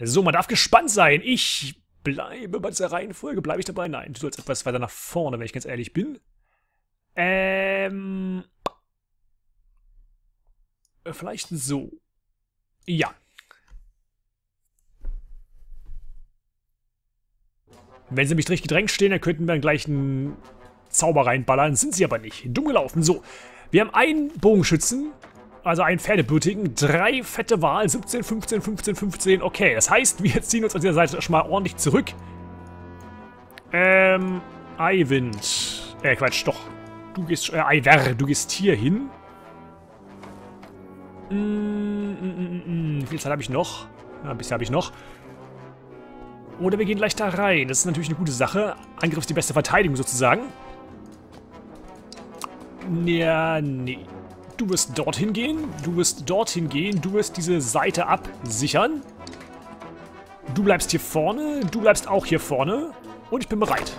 So, man darf gespannt sein. Ich bleibe bei dieser Reihenfolge. Bleibe ich dabei? Nein, du sollst etwas weiter nach vorne, wenn ich ganz ehrlich bin. Vielleicht so. Ja. Wenn sie mich richtig gedrängt stehen, dann könnten wir dann gleich einen Zauber reinballern. Sind sie aber nicht. Dumm gelaufen. So, wir haben einen Bogenschützen, also einen Pferdebürtigen, 3 fette Wahl, 17, 15, 15, 15. Okay, das heißt, wir ziehen uns an dieser Seite schon mal ordentlich zurück. Eivind. Quatsch, doch. Du gehst, Eiver, du gehst hier hin. Wie viel Zeit habe ich noch? Ein bisschen habe ich noch. Oder wir gehen gleich da rein. Das ist natürlich eine gute Sache. Angriff ist die beste Verteidigung sozusagen. Ja, nee. Du wirst dorthin gehen. Du wirst dorthin gehen. Du wirst diese Seite absichern. Du bleibst hier vorne. Du bleibst auch hier vorne. Und ich bin bereit.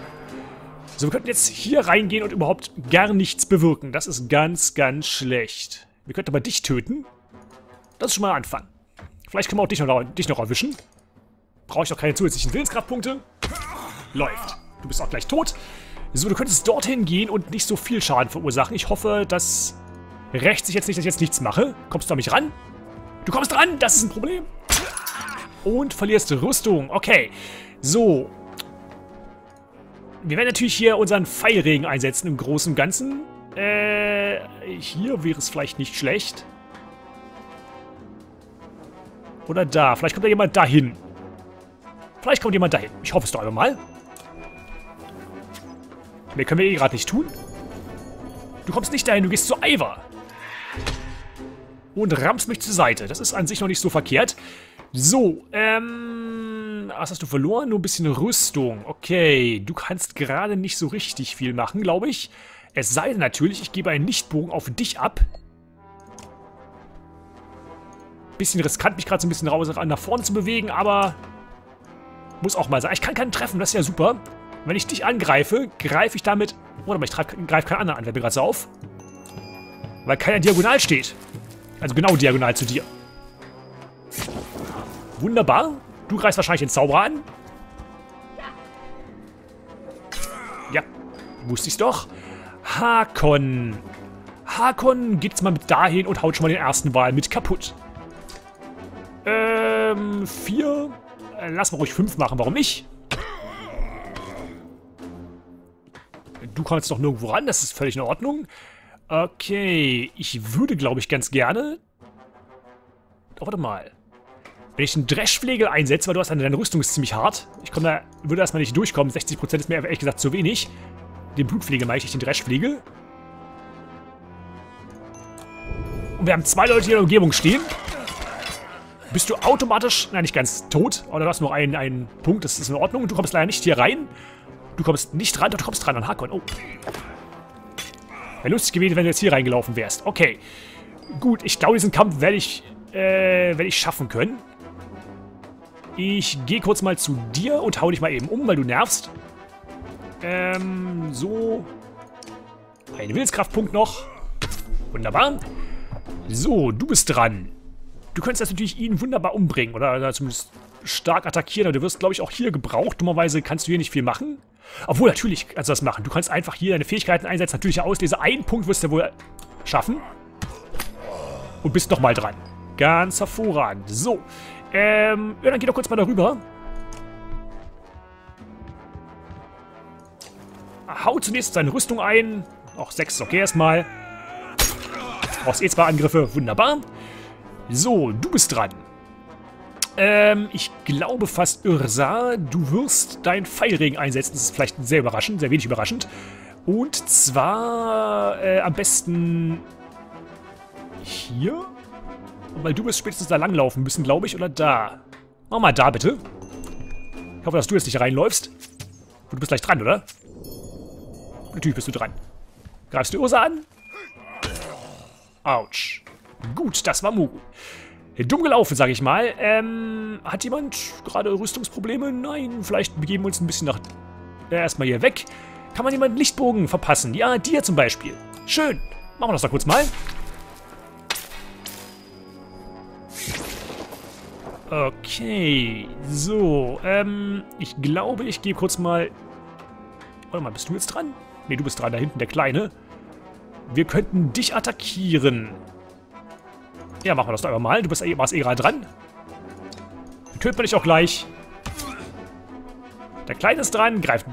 So, wir könnten jetzt hier reingehen und überhaupt gar nichts bewirken. Das ist ganz, ganz schlecht. Wir könnten aber dich töten. Das ist schon mal ein Anfang. Vielleicht können wir auch dich noch erwischen. Brauche ich doch keine zusätzlichen Willenskraftpunkte. Läuft. Du bist auch gleich tot. So, du könntest dorthin gehen und nicht so viel Schaden verursachen. Ich hoffe, das rächt sich jetzt nicht, dass ich jetzt nichts mache. Kommst du an mich ran? Du kommst ran! Das ist ein Problem. Und verlierst Rüstung. Okay. So. Wir werden natürlich hier unseren Pfeilregen einsetzen im Großen und Ganzen. Hier wäre es vielleicht nicht schlecht. Oder da. Vielleicht kommt da jemand dahin. Vielleicht kommt jemand dahin. Ich hoffe es doch einfach mal. Mehr können wir eh gerade nicht tun. Du kommst nicht dahin, du gehst zu Eiver. Und rammst mich zur Seite. Das ist an sich noch nicht so verkehrt. So, was hast du verloren? Nur ein bisschen Rüstung. Okay, du kannst gerade nicht so richtig viel machen, glaube ich. Es sei denn natürlich, ich gebe einen Lichtbogen auf dich ab. Bisschen riskant, mich gerade so ein bisschen raus nach vorne zu bewegen, aber... Muss auch mal sein. Ich kann keinen treffen, das ist ja super. Wenn ich dich angreife, greife ich damit... Oder ich greife keinen anderen an, fällt mir gerade so auf. Weil keiner diagonal steht. Also genau diagonal zu dir. Wunderbar. Du greifst wahrscheinlich den Zauberer an. Ja, wusste ich's doch. Hakon. Hakon geht's mal mit dahin und haut schon mal den ersten Wal mit kaputt. 4... Lass mal ruhig 5 machen, warum nicht? Du kommst doch nirgendwo ran, das ist völlig in Ordnung. Okay, ich würde, glaube ich, ganz gerne... Oh, warte mal. Wenn ich einen Dreschflegel einsetze, weil du hast deine Rüstung ist ziemlich hart. Ich komme da, würde erstmal nicht durchkommen, 60% ist mir ehrlich gesagt zu wenig. Den Blutflegel mache ich, nicht den Dreschflegel. Und wir haben 2 Leute hier in der Umgebung stehen. Bist du automatisch, nein, nicht ganz tot, aber du hast noch einen Punkt, das ist in Ordnung. Du kommst leider nicht hier rein. Du kommst nicht ran, du kommst ran an Hakon. Oh. Wäre lustig gewesen, wenn du jetzt hier reingelaufen wärst. Okay. Gut, ich glaube, diesen Kampf werde ich schaffen können. Ich gehe kurz mal zu dir und hau dich mal eben um, weil du nervst. So. Ein Willenskraftpunkt noch. Wunderbar. So, du bist dran. Du könntest das natürlich ihn wunderbar umbringen oder zumindest stark attackieren, aber du wirst, glaube ich, auch hier gebraucht. Dummerweise kannst du hier nicht viel machen. Obwohl, natürlich kannst du das machen. Du kannst einfach hier deine Fähigkeiten einsetzen. Natürliche Auslese. Einen Punkt wirst du wohl schaffen. Und bist nochmal dran. Ganz hervorragend. So. Ja, dann geh doch kurz mal darüber. Hau zunächst seine Rüstung ein. Auch 6 ist okay erstmal. Brauchst eh 2 Angriffe. Wunderbar. So, du bist dran. Ich glaube fast, Ursa, du wirst deinen Pfeilregen einsetzen. Das ist vielleicht sehr überraschend, sehr wenig überraschend. Und zwar am besten hier. Weil du wirst spätestens da langlaufen müssen, glaube ich, oder da. Mach mal da, bitte. Ich hoffe, dass du jetzt nicht reinläufst. Du bist gleich dran, oder? Natürlich bist du dran. Greifst du Ursa an? Autsch. Gut, das war Mugu. Dumm gelaufen, sage ich mal. Hat jemand gerade Rüstungsprobleme? Nein, vielleicht begeben wir uns ein bisschen nach... erstmal hier weg. Kann man jemanden Lichtbogen verpassen? Ja, dir zum Beispiel. Schön. Machen wir das doch kurz mal. Okay, so, ich glaube, ich gehe kurz mal... Warte mal, bist du jetzt dran? Ne, du bist dran, da hinten der Kleine. Wir könnten dich attackieren. Ja, machen wir das doch einfach mal. Du bist eh gerade dran. Dann töten wir dich auch gleich. Der Kleine ist dran, greift...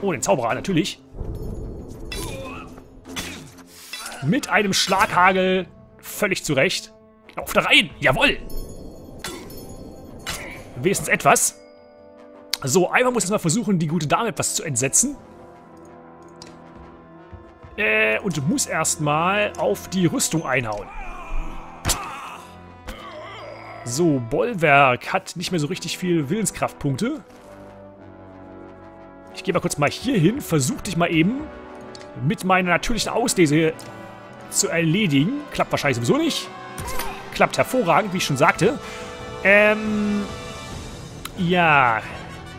Oh, den Zauberer an, natürlich. Mit einem Schlaghagel. Völlig zurecht. Lauf da rein, jawohl! Wenigstens etwas. So, einmal muss ich mal versuchen, die gute Dame etwas zu entsetzen. Und muss erstmal auf die Rüstung einhauen. So, Bollwerk hat nicht mehr so richtig viel Willenskraftpunkte. Ich gehe mal kurz mal hier hin, versuche dich mal eben mit meiner natürlichen Auslese zu erledigen. Klappt wahrscheinlich sowieso nicht. Klappt hervorragend, wie ich schon sagte. Ja,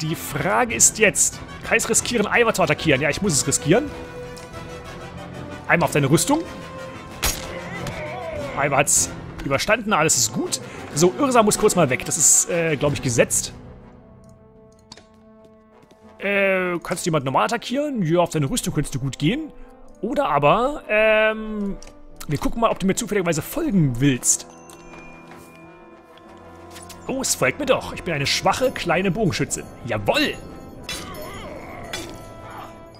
die Frage ist jetzt, kann ich es riskieren, Eimer zu attackieren? Ja, ich muss es riskieren. Einmal auf deine Rüstung. Eimer hat es überstanden, alles ist gut. So, Irsa muss kurz mal weg, das ist, glaube ich, gesetzt. Kannst du jemanden normal attackieren? Ja, auf deine Rüstung könntest du gut gehen. Oder aber, wir gucken mal, ob du mir zufälligerweise folgen willst. Oh, es folgt mir doch. Ich bin eine schwache, kleine Bogenschützin. Jawoll!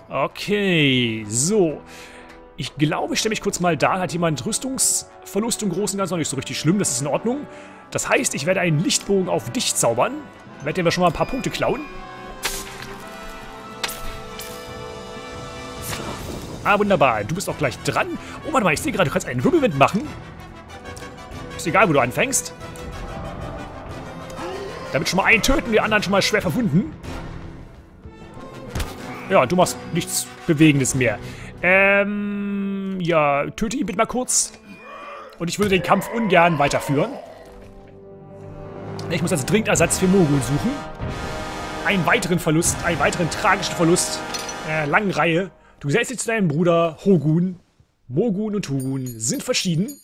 Okay, so. Ich glaube, ich stelle mich kurz mal da. Hat jemand Rüstungsverlust im Großen und Ganzen noch nicht so richtig schlimm. Das ist in Ordnung. Das heißt, ich werde einen Lichtbogen auf dich zaubern. Werde dir aber schon mal ein paar Punkte klauen. Ah, wunderbar. Du bist auch gleich dran. Oh, warte mal. Ich sehe gerade, du kannst einen Wirbelwind machen. Ist egal, wo du anfängst. Damit schon mal einen töten, die anderen schon mal schwer verwunden. Ja, du machst nichts Bewegendes mehr. Ja, töte ihn bitte mal kurz. Und ich würde den Kampf ungern weiterführen. Ich muss also dringend Ersatz für Mogul suchen. Einen weiteren Verlust, einen weiteren tragischen Verlust. Langen Reihe. Du setzt dich zu deinem Bruder Hogun. Mogun und Hogun sind verschieden.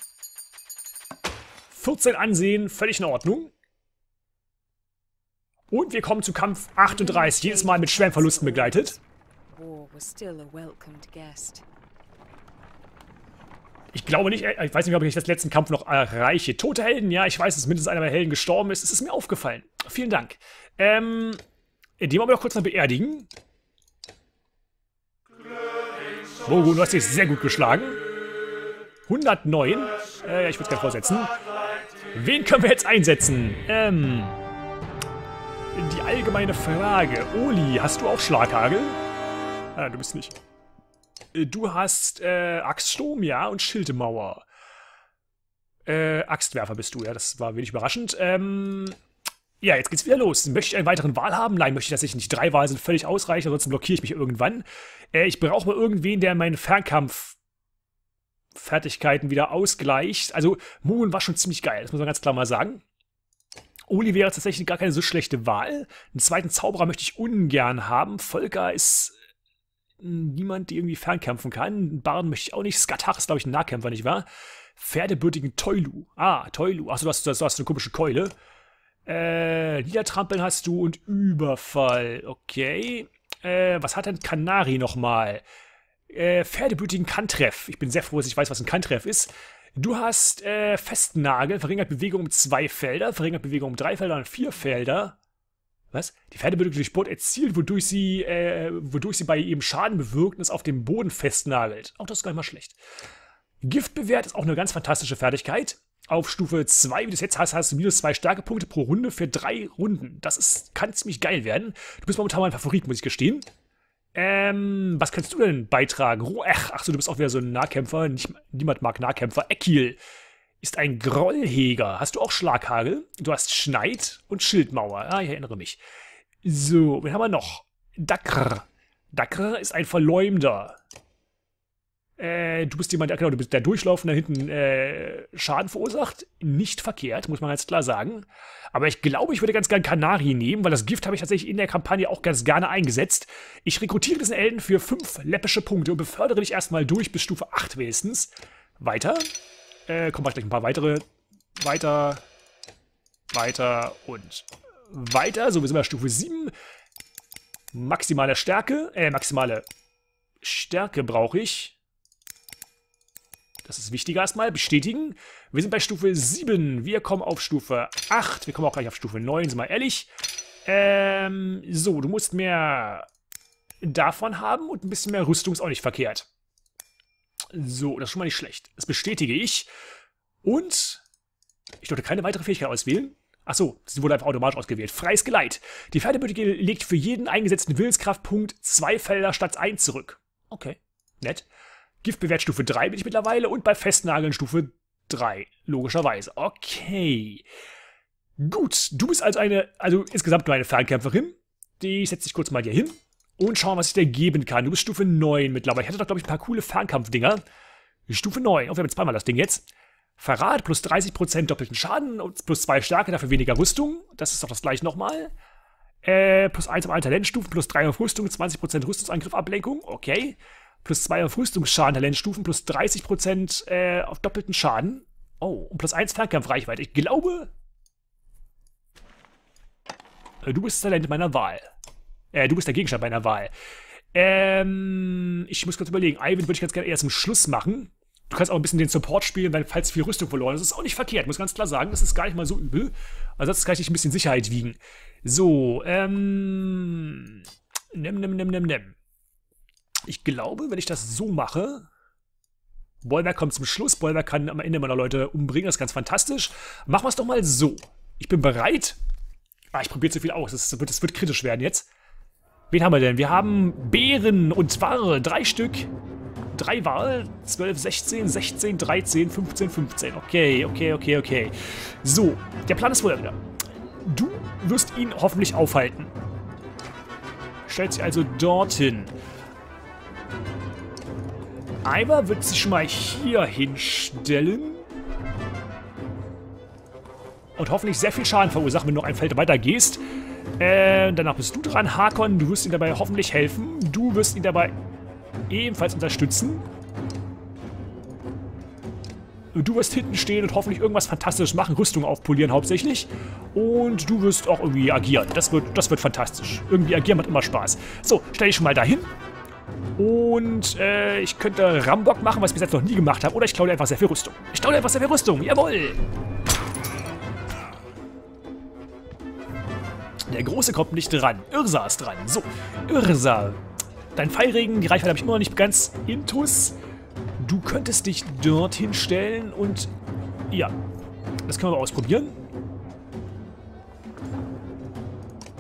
14 Ansehen, völlig in Ordnung. Und wir kommen zu Kampf 38, jedes Mal mit schweren Verlusten begleitet. Ich glaube nicht, ich weiß nicht, ob ich den letzten Kampf noch erreiche. Tote Helden, ja, ich weiß, dass mindestens einer meiner Helden gestorben ist. Es ist mir aufgefallen. Vielen Dank. Den wollen wir doch kurz mal beerdigen. Mogo, du hast dich sehr gut geschlagen. 109. Ich würde es gerne vorsetzen. Wen können wir jetzt einsetzen? Die allgemeine Frage. Oli, hast du auch Schlaghagel? Ah, du bist nicht. Du hast Axtsturm, ja, und Schildmauer. Axtwerfer bist du, ja, das war wenig überraschend. Ja, jetzt geht's wieder los. Möchte ich einen weiteren Wal haben? Nein, möchte ich tatsächlich nicht. 3 Wahlen sind völlig ausreichend, ansonsten blockiere ich mich irgendwann. Ich brauche mal irgendwen, der meine Fernkampffertigkeiten wieder ausgleicht. Also, Moon war schon ziemlich geil, das muss man ganz klar mal sagen. Oli wäre tatsächlich gar keine so schlechte Wahl. Einen zweiten Zauberer möchte ich ungern haben. Volker ist niemand, der irgendwie fernkämpfen kann. Barden möchte ich auch nicht. Skatach ist, glaube ich, ein Nahkämpfer, nicht wahr? Pferdebürtigen Toilu. Ah, Toilu. Achso, du hast eine komische Keule. Niedertrampeln hast du und Überfall. Okay. Was hat denn Kanari nochmal? Pferdebürtigen Kantreff. Ich bin sehr froh, dass ich weiß, was ein Kantreff ist. Du hast Festnagel, verringert Bewegung um 2 Felder, verringert Bewegung um 3 Felder und 4 Felder. Was? Die Pferde wird durch Sport erzielt, wodurch sie bei ihrem Schaden bewirkt und es auf dem Boden festnagelt. Auch das ist gar nicht mal schlecht. Giftbewehrt ist auch eine ganz fantastische Fertigkeit. Auf Stufe 2, wie du es jetzt hast, hast du -2 Stärkepunkte pro Runde für 3 Runden. Das kann ziemlich geil werden. Du bist momentan mein Favorit, muss ich gestehen. Was kannst du denn beitragen? Roach, achso, du bist auch wieder so ein Nahkämpfer. Niemand mag Nahkämpfer. Ekil ist ein Grollhäger. Hast du auch Schlaghagel? Du hast Schneid und Schildmauer. Ah, ich erinnere mich. So, wen haben wir noch? Dakr. Dakr ist ein Verleumder. Du bist jemand, genau, du bist der Durchlaufende, der hinten Schaden verursacht. Nicht verkehrt, muss man ganz klar sagen. Aber ich glaube, ich würde ganz gerne Kanari nehmen, weil das Gift habe ich tatsächlich in der Kampagne auch ganz gerne eingesetzt. Ich rekrutiere diesen Elden für 5 läppische Punkte und befördere dich erstmal durch bis Stufe 8 wenigstens. Weiter. Kommen gleich ein paar weitere. Weiter. Weiter und weiter. So, wir sind bei Stufe 7. Maximale Stärke brauche ich. Das ist wichtiger erstmal. Bestätigen. Wir sind bei Stufe 7. Wir kommen auf Stufe 8. Wir kommen auch gleich auf Stufe 9, sind wir ehrlich. So, du musst mehr davon haben und ein bisschen mehr Rüstung ist auch nicht verkehrt. So, das ist schon mal nicht schlecht. Das bestätige ich. Und ich durfte keine weitere Fähigkeit auswählen. Achso, sie wurde einfach automatisch ausgewählt. Freies Geleit. Die Pferdebütige legt für jeden eingesetzten Willenskraftpunkt 2 Felder statt 1 zurück. Okay, nett. Giftbewehrt Stufe 3 bin ich mittlerweile und bei Festnageln Stufe 3, logischerweise. Okay. Gut, du bist also insgesamt nur eine Fernkämpferin. Die setze ich kurz mal hier hin und schauen, was ich dir geben kann. Du bist Stufe 9 mittlerweile. Ich hatte doch, glaube ich, ein paar coole Fernkampfdinger. Stufe 9. Oh, wir haben zweimal das Ding jetzt. Verrat plus 30% doppelten Schaden und plus 2 Stärke, dafür weniger Rüstung. Das ist doch das gleiche nochmal. Plus 1 auf allen Talentstufen, plus 3 auf Rüstung, 20% Rüstungsangriff, Ablenkung. Okay. Plus 2 auf Rüstungsschaden, Talentstufen, plus 30% auf doppelten Schaden. Oh, und plus 1 Fernkampfreichweite. Ich glaube, du bist das Talent meiner Wahl. Du bist der Gegenstand meiner Wahl. Ich muss kurz überlegen. Ivan würde ich ganz gerne eher zum Schluss machen. Du kannst auch ein bisschen den Support spielen, weil falls viel Rüstung verloren ist, ist auch nicht verkehrt, muss ganz klar sagen. Das ist gar nicht mal so übel. Also das kann ich dich ein bisschen Sicherheit wiegen. So, Ich glaube, wenn ich das so mache, Bollwerk kommt zum Schluss. Bollwerk kann am Ende meiner Leute umbringen. Das ist ganz fantastisch. Machen wir es doch mal so. Ich bin bereit. Ah, ich probiere zu viel aus. Das wird kritisch werden jetzt. Wen haben wir denn? Wir haben Beeren und Ware. 3 Stück. 3 Wahl, 12, 16, 16, 13, 15, 15. Okay. So, der Plan ist folgender. Du wirst ihn hoffentlich aufhalten. Stellt sich also dorthin. Ivar wird sich schon mal hier hinstellen. Und hoffentlich sehr viel Schaden verursachen, wenn du noch ein Feld weiter gehst. Danach bist du dran, Hakon. Du wirst ihm dabei hoffentlich helfen. Du wirst ihn dabei ebenfalls unterstützen. Du wirst hinten stehen und hoffentlich irgendwas Fantastisches machen. Rüstung aufpolieren hauptsächlich. Und du wirst auch irgendwie agieren. Das wird fantastisch. Irgendwie agieren macht immer Spaß. So, stell dich schon mal dahin. Und ich könnte Rambock machen, was ich bis jetzt noch nie gemacht habe. Oder ich klaue dir einfach sehr viel Rüstung. Ich klaue dir einfach sehr viel Rüstung. Jawohl! Der Große kommt nicht dran. Irsa ist dran. So, Irsa. Dein Pfeilregen, die Reichweite habe ich immer noch nicht ganz intus. Du könntest dich dorthin stellen und ja, das können wir mal ausprobieren.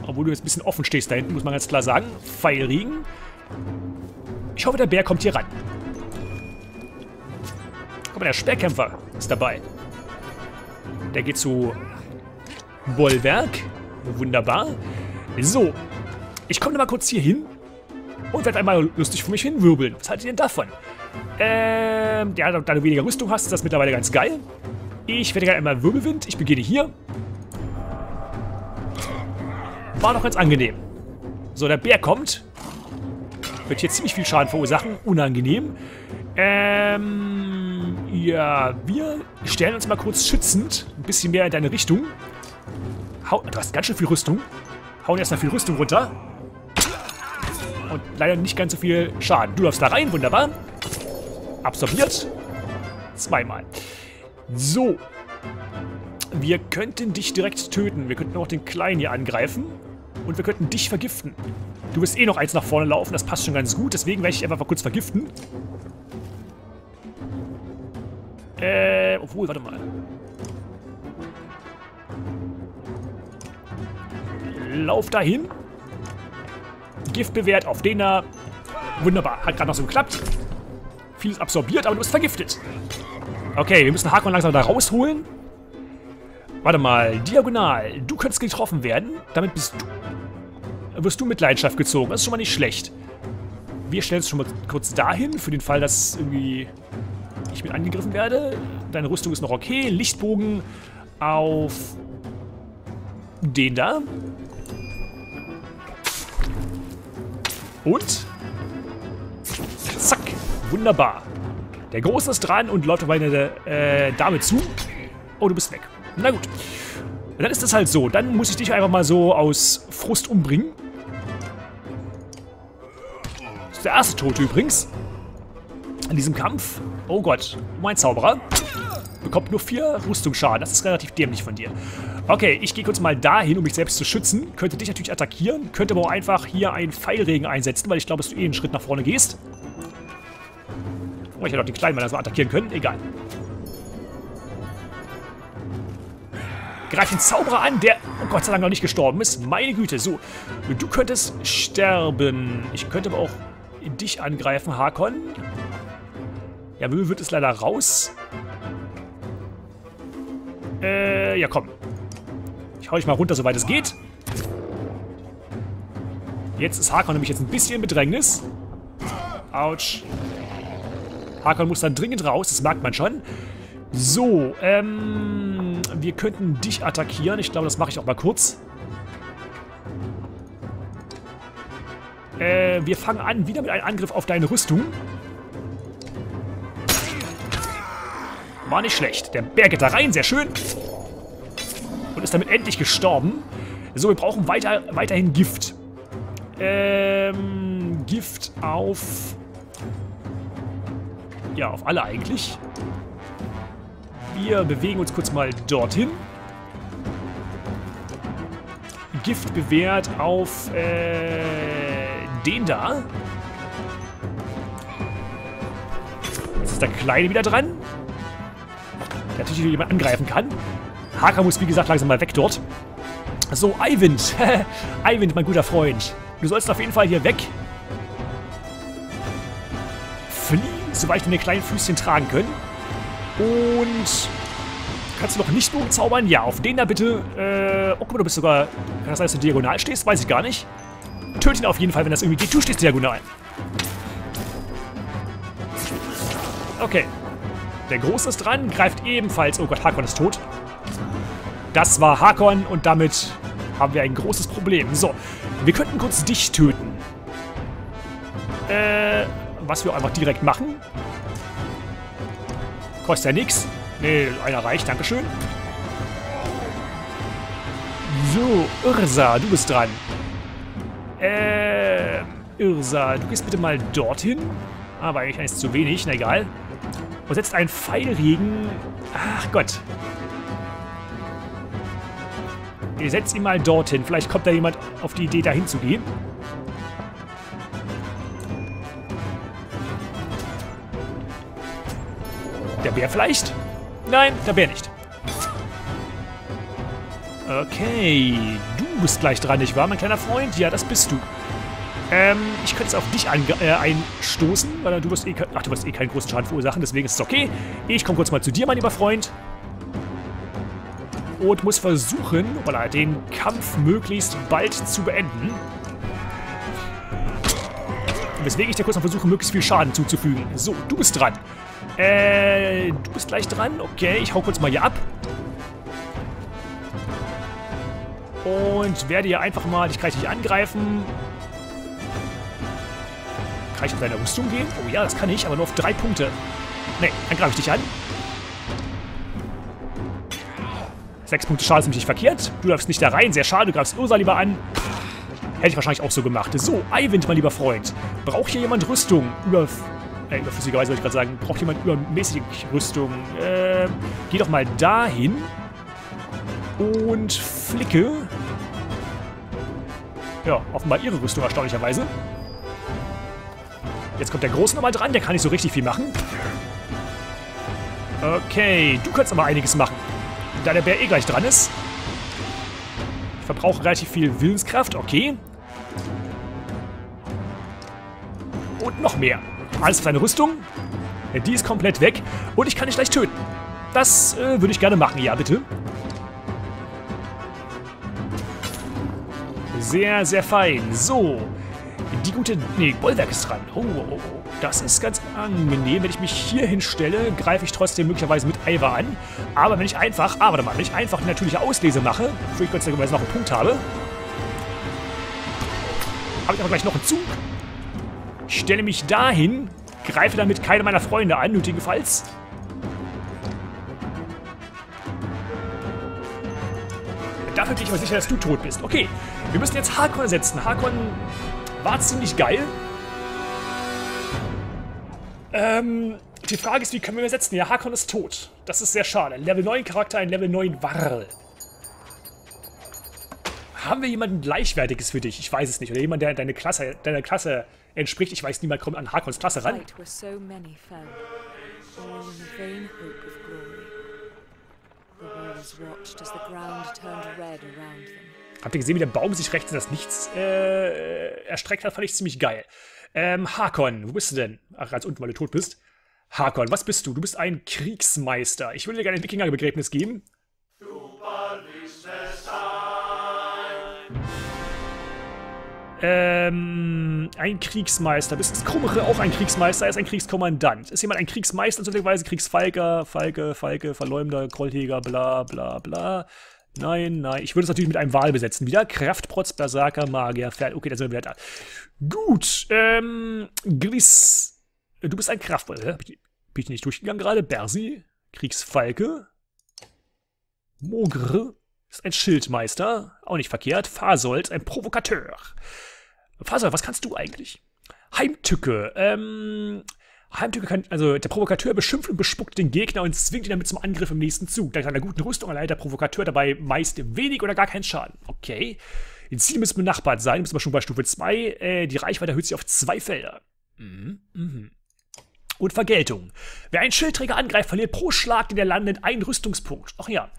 Obwohl du jetzt ein bisschen offen stehst da hinten, muss man ganz klar sagen. Pfeilregen. Ich hoffe, der Bär kommt hier ran. Guck mal, der Speerkämpfer ist dabei. Der geht zu Bollwerk. Wunderbar. So, ich komme mal kurz hier hin. Und werde einmal lustig für mich hinwirbeln. Was haltet ihr denn davon? Ja, da du weniger Rüstung hast, ist das mittlerweile ganz geil. Ich werde gerne einmal Wirbelwind. Ich beginne hier. War doch ganz angenehm. So, der Bär kommt. Wird hier ziemlich viel Schaden verursachen. Unangenehm. Ja, wir stellen uns mal kurz schützend. Ein bisschen mehr in deine Richtung. Du hast ganz schön viel Rüstung. Hauen erstmal viel Rüstung runter. Und leider nicht ganz so viel Schaden. Du läufst da rein, wunderbar. Absorbiert. Zweimal. So. Wir könnten dich direkt töten. Wir könnten auch den Kleinen hier angreifen. Und wir könnten dich vergiften. Du wirst eh noch eins nach vorne laufen. Das passt schon ganz gut. Deswegen werde ich einfach mal kurz vergiften. Obwohl, warte mal. Lauf dahin. Gift bewährt auf Dena. Wunderbar. Hat gerade noch so geklappt. Vieles absorbiert, aber du bist vergiftet. Okay, wir müssen Hakon langsam da rausholen. Warte mal. Diagonal. Du könntest getroffen werden. Damit wirst du mit Leidenschaft gezogen. Das ist schon mal nicht schlecht. Wir stellen es schon mal kurz dahin. Für den Fall, dass irgendwie ich mit angegriffen werde. Deine Rüstung ist noch okay. Lichtbogen auf den da. Und zack, wunderbar. Der Große ist dran und läuft auf meine Dame zu. Oh, du bist weg. Na gut. Und dann ist das halt so. Dann muss ich dich einfach mal so aus Frust umbringen. Das ist der erste Tote übrigens. In diesem Kampf. Oh Gott, mein Zauberer bekommt nur 4 Rüstungsschaden. Das ist relativ dämlich von dir. Okay, ich gehe kurz mal dahin, um mich selbst zu schützen. Könnte dich natürlich attackieren, könnte aber auch einfach hier einen Pfeilregen einsetzen, weil ich glaube, dass du eh einen Schritt nach vorne gehst. Oh, ich hätte auch den Kleinen mal erstmal attackieren können. Egal. Greif den Zauberer an, der oh Gott sei Dank noch nicht gestorben ist. Meine Güte, so. Du könntest sterben. Ich könnte aber auch dich angreifen, Hakon. Ja, Möwe wird es leider raus. Ja komm. Ich hau dich mal runter, soweit es geht. Jetzt ist Hakon nämlich jetzt ein bisschen in Bedrängnis. Autsch. Hakon muss dann dringend raus, das merkt man schon. So, wir könnten dich attackieren. Ich glaube, das mache ich auch mal kurz. Wir fangen an wieder mit einem Angriff auf deine Rüstung. War nicht schlecht. Der Bär geht da rein, sehr schön. Und ist damit endlich gestorben. So, wir brauchen weiterhin Gift. Gift auf... Ja, auf alle eigentlich. Wir bewegen uns kurz mal dorthin. Gift bewährt auf den da. Jetzt ist der Kleine wieder dran. Der natürlich jemand angreifen kann. Haka muss, wie gesagt, langsam mal weg dort. So, Eivind. Eivind, mein guter Freund. Du sollst auf jeden Fall hier weg. Flieh, soweit wir den kleinen Füßchen tragen können. Und kannst du noch nicht Bogen zaubern? Ja, auf den da bitte. Oh, guck mal, du bist sogar... Kann das sein, dass du diagonal stehst? Weiß ich gar nicht. Töte ihn auf jeden Fall, wenn das irgendwie geht. Du stehst diagonal. Okay. Der Große ist dran, greift ebenfalls... Oh Gott, Hakon ist tot. Das war Hakon und damit haben wir ein großes Problem. So, wir könnten kurz dich töten. Was wir auch einfach direkt machen. Kostet ja nichts. Nee, einer reicht, dankeschön. So, Ursa, du bist dran. Ursa, du gehst bitte mal dorthin. Aber eigentlich eins zu wenig, na egal. Und setzt einen Pfeilregen. Ach Gott. Ihr setzt ihn mal dorthin. Vielleicht kommt da jemand auf die Idee, dahin zu gehen. Der Bär vielleicht? Nein, der Bär nicht. Okay. Du bist gleich dran, nicht wahr, mein kleiner Freund? Ja, das bist du. Ich könnte es auf dich einstoßen, weil du wirst eh, du wirst eh keinen großen Schaden verursachen, deswegen ist es okay. Ich komme kurz mal zu dir, mein lieber Freund. Und muss versuchen, den Kampf möglichst bald zu beenden. Weswegen ich dir kurz noch versuche, möglichst viel Schaden zuzufügen. So, du bist dran. Du bist gleich dran. Okay, ich hau kurz mal hier ab. Und werde hier einfach mal, ich kann dich angreifen. Kann ich auf deine Rüstung gehen? Oh ja, das kann ich, aber nur auf 3 Punkte. Ne, dann greife ich dich an. 6 Punkte Schaden ist nämlich nicht verkehrt. Du darfst nicht da rein, sehr schade. Du greifst Ursa lieber an. Hätte ich wahrscheinlich auch so gemacht. So, Eivind, mein lieber Freund. Braucht hier jemand Rüstung? Überflüssigerweise wollte ich gerade sagen. Braucht jemand übermäßige Rüstung? Geh doch mal dahin. Und flicke. Ja, offenbar ihre Rüstung, erstaunlicherweise. Jetzt kommt der Große nochmal dran, der kann nicht so richtig viel machen. Okay, du kannst aber einiges machen. Da der Bär eh gleich dran ist. Ich verbrauche relativ viel Willenskraft, okay. Und noch mehr. Alles auf deine Rüstung. Ja, die ist komplett weg. Und ich kann dich gleich töten. Das würde ich gerne machen, ja bitte. Sehr, sehr fein. So. Die gute... Nee, Bollwerk ist dran. Oh, oh, oh. Das ist ganz angenehm. Wenn ich mich hier hinstelle, greife ich trotzdem möglicherweise mit Eiver an. Aber wenn ich einfach... Ah, warte mal. Wenn ich einfach eine natürliche Auslese mache, für ich Gott sei Dank noch einen Punkt habe, habe ich aber gleich noch einen Zug. Ich stelle mich dahin, greife damit keine meiner Freunde an, nötigenfalls. Dafür bin ich mir sicher, dass du tot bist. Okay, wir müssen jetzt Harkon setzen. Harkon war ziemlich geil. Die Frage ist, wie können wir ihn setzen? Ja, Harkon ist tot. Das ist sehr schade. Ein Level 9 Charakter, ein Level 9 Varl. Haben wir jemanden Gleichwertiges für dich? Ich weiß es nicht. Oder jemand, der deiner Klasse entspricht. Ich weiß, niemand kommt an Harkons Klasse ran. Habt ihr gesehen, wie der Baum sich rechts in das Nichts erstreckt hat? Fand ich ziemlich geil. Harkon, wo bist du denn? Ach, ganz unten, weil du tot bist. Harkon, was bist du? Du bist ein Kriegsmeister. Ich würde dir gerne ein Wikingerbegräbnis geben. Ein Kriegsmeister. Bist Krummere auch ein Kriegsmeister? Er ist ein Kriegskommandant. Ist jemand ein Kriegsmeister? Beziehungsweise Kriegsfalker, Falke, Verleumder, Grollhäger, bla bla bla. Nein, nein. Ich würde es natürlich mit einem Wal besetzen. Wieder Kraftprotz, Berserker, Magier, Pferd. Okay, da sind wir wieder da. Gut, Gris. Du bist ein Kraftprotz. Bin ich nicht durchgegangen gerade? Bersi, Kriegsfalke. Mogre. Ist ein Schildmeister, auch nicht verkehrt. Fasolt, ein Provokateur. Fasolt, was kannst du eigentlich? Heimtücke. Heimtücke kann, also der Provokateur beschimpft und bespuckt den Gegner und zwingt ihn damit zum Angriff im nächsten Zug. Dank einer guten Rüstung erleidet der Provokateur dabei meist wenig oder gar keinen Schaden. Okay. Die Ziele müssen benachbart sein, müssen wir schon bei Stufe 2. Die Reichweite erhöht sich auf 2 Felder. Und Vergeltung. Wer einen Schildträger angreift, verliert pro Schlag, den er landet, einen Rüstungspunkt. Ach ja.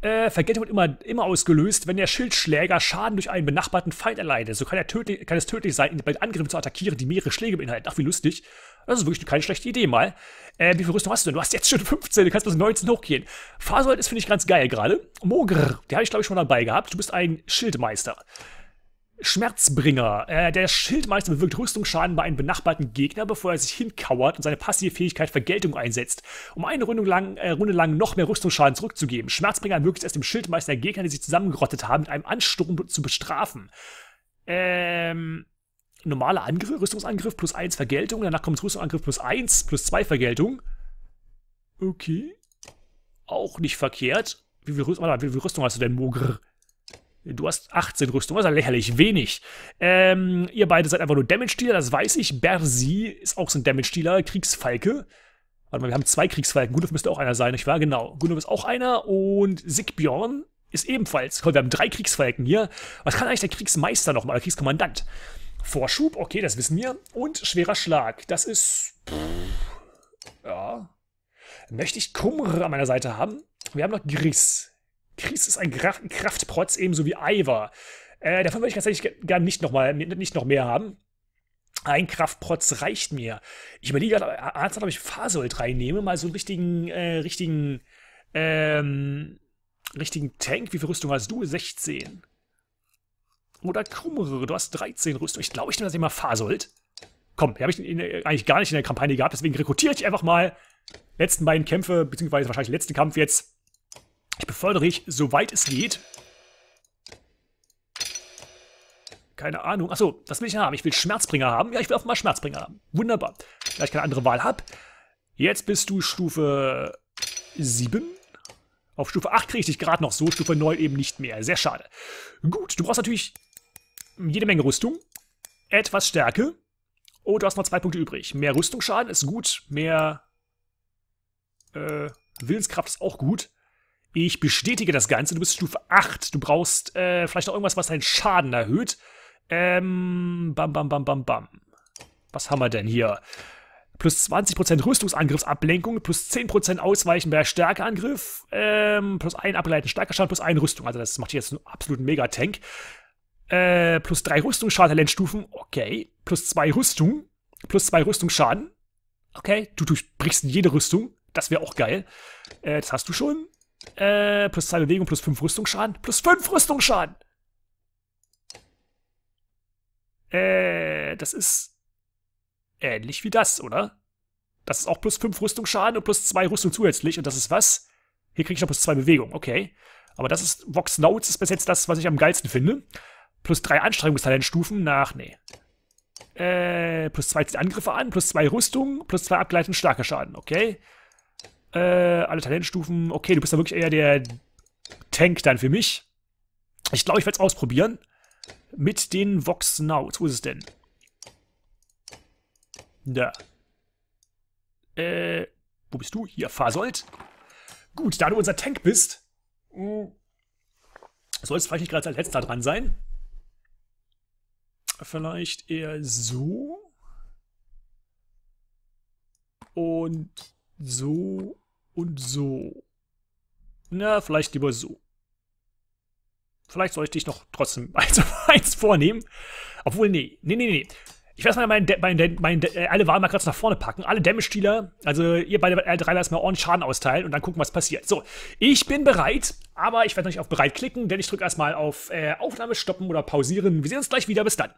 Vergeltung wird immer ausgelöst, wenn der Schildschläger Schaden durch einen benachbarten Feind erleidet. So kann es tödlich sein, ihn bei Angriffen zu attackieren, die mehrere Schläge beinhalten. Ach, wie lustig. Das ist wirklich keine schlechte Idee mal. Wie viel Rüstung hast du denn? Du hast jetzt schon 15, du kannst bis 19 hochgehen. Fasold ist, finde ich, ganz geil gerade. Mogr, der habe ich, glaube ich, schon dabei gehabt. Du bist ein Schildmeister. Schmerzbringer. Der Schildmeister bewirkt Rüstungsschaden bei einem benachbarten Gegner, bevor er sich hinkauert und seine passive Fähigkeit Vergeltung einsetzt, um eine Runde lang noch mehr Rüstungsschaden zurückzugeben. Schmerzbringer ermöglicht es dem Schildmeister, Gegner, die sich zusammengerottet haben, mit einem Ansturm zu bestrafen. Normaler Angriff, Rüstungsangriff plus 1 Vergeltung, danach kommt Rüstungsangriff plus 1, plus 2 Vergeltung. Okay. Auch nicht verkehrt. Wie viel Rüstung hast du denn, Mogr? Du hast 18 Rüstung, das ist ja lächerlich wenig. Ihr beide seid einfach nur Damage-Dealer, das weiß ich. Bersi ist auch so ein Damage-Dealer, Kriegsfalke. Warte mal, wir haben 2 Kriegsfalken. Gundolf müsste auch einer sein, nicht wahr? Genau. Gundolf ist auch einer und Sigbjorn ist ebenfalls. Komm, wir haben 3 Kriegsfalken hier. Was kann eigentlich der Kriegsmeister nochmal, der Kriegskommandant? Vorschub, okay, das wissen wir. Und schwerer Schlag, das ist... Ja. Möchte ich Kumr an meiner Seite haben? Wir haben noch Gris. Chris ist ein Kraftprotz, ebenso wie Ivar. Davon würde ich tatsächlich gar nicht noch mehr haben. Ein Kraftprotz reicht mir. Ich überlege gerade, ob ich Fasolt reinnehme, mal so einen richtigen Tank. Wie viel Rüstung hast du? 16. Oder Krummere, du hast 13 Rüstung. Ich glaube, ich nehme das immer Fasolt. Komm, die habe ich eigentlich gar nicht in der Kampagne gehabt, deswegen rekrutiere ich einfach mal letzten beiden Kämpfe, beziehungsweise wahrscheinlich den letzten Kampf jetzt. Ich befördere ich, soweit es geht. Keine Ahnung. Achso, das will ich haben. Ich will Schmerzbringer haben. Ja, ich will auch mal Schmerzbringer haben. Wunderbar. Da ich keine andere Wahl habe. Jetzt bist du Stufe 7. Auf Stufe 8 kriege ich dich gerade noch so. Stufe 9 eben nicht mehr. Sehr schade. Gut, du brauchst natürlich jede Menge Rüstung. Etwas Stärke. Oh, du hast noch 2 Punkte übrig. Mehr Rüstungsschaden ist gut. Mehr Willenskraft ist auch gut. Ich bestätige das Ganze. Du bist Stufe 8. Du brauchst vielleicht noch irgendwas, was deinen Schaden erhöht. Was haben wir denn hier? Plus 20% Rüstungsangriffsablenkung, plus 10% Ausweichen bei Stärkeangriff, plus 1 abgeleiteten Stärkeschaden, plus 1 Rüstung. Also das macht jetzt einen absoluten Megatank. Plus 3 Rüstungsschaden, Talentstufen. Okay. Plus 2 Rüstung. Plus 2 Rüstungsschaden. Okay. Du brichst jede Rüstung. Das wäre auch geil. Das hast du schon. Plus 2 Bewegung, plus 5 Rüstungsschaden. Plus 5 Rüstungsschaden! Das ist ähnlich wie das, oder? Das ist auch plus 5 Rüstungsschaden und plus 2 Rüstung zusätzlich. Und das ist was? Hier kriege ich noch plus 2 Bewegung, okay. Aber das ist, Vox Notes ist bis jetzt das, was ich am geilsten finde. Plus 3 Anstrengungstalentstufen nach, nee. Plus 2 zieht Angriffe an, plus 2 Rüstung, plus 2 abgleitend starker Schaden, okay. Alle Talentstufen. Okay, du bist ja wirklich eher der Tank dann für mich. Ich glaube, ich werde es ausprobieren. Mit den Vox Nauts. Wo ist es denn? Da. Wo bist du? Hier, Fasold. Gut, da du unser Tank bist, sollst du vielleicht nicht gerade als letzter dran sein. Vielleicht eher so. Und so. Und so. Na, vielleicht lieber so. Vielleicht soll ich dich noch trotzdem eins vornehmen. Obwohl, nee. Ich werde mal alle Wahlmarker jetzt nach vorne packen. Alle Damage-Dealer, also ihr beide R3 erstmal ordentlich Schaden austeilen und dann gucken, was passiert. So, ich bin bereit, aber ich werde noch nicht auf bereit klicken, denn ich drücke erstmal auf Aufnahme stoppen oder pausieren. Wir sehen uns gleich wieder. Bis dann.